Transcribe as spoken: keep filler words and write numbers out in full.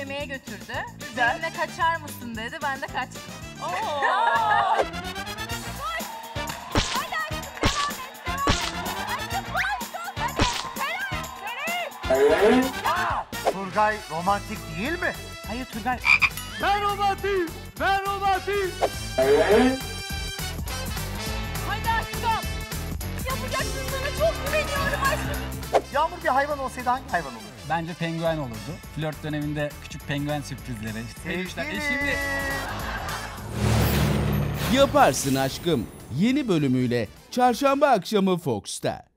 yemeğe götürdü. Benimle kaçar mısın dedi, ben de kaçtım. Oo. Turgay romantik değil mi? Hayır Turgay. Ben romantik, ben romantik. Haydi aşkım. Yapacaksın, sana çok güveniyorum aşkım. Yağmur bir hayvan olsaydı hangi hayvan olurdu? Bence penguen olurdu. Flört döneminde küçük penguen sürprizleri. Sevişler eşimle. Yaparsın aşkım. Yeni bölümüyle çarşamba akşamı Fox'ta.